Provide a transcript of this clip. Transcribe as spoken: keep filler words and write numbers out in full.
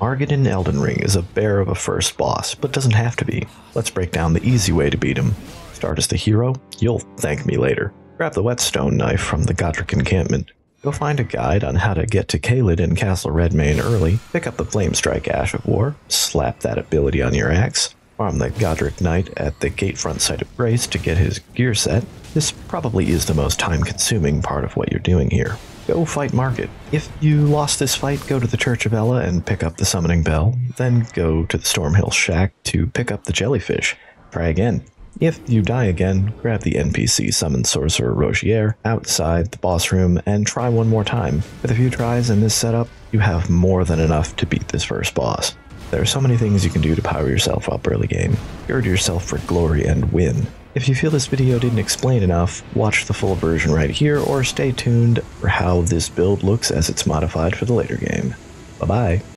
Margit in Elden Ring is a bear of a first boss, but doesn't have to be. Let's break down the easy way to beat him. Start as the hero, you'll thank me later. Grab the whetstone knife from the Godrick encampment. Go find a guide on how to get to Caelid and Castle Redmane early, pick up the Flamestrike Ash of War, slap that ability on your axe, farm the Godrick Knight at the Gatefront Site of Grace to get his gear set. This probably is the most time-consuming part of what you're doing here. Go fight Margit. If you lost this fight, go to the Church of Ella and pick up the summoning bell, then go to the Stormhill Shack to pick up the jellyfish. Try again. If you die again, grab the N P C summoned sorcerer Rogier outside the boss room and try one more time. With a few tries in this setup, you have more than enough to beat this first boss. There are so many things you can do to power yourself up early game. Gird yourself for glory and win. If you feel this video didn't explain enough, watch the full version right here or stay tuned for how this build looks as it's modified for the later game. Bye bye.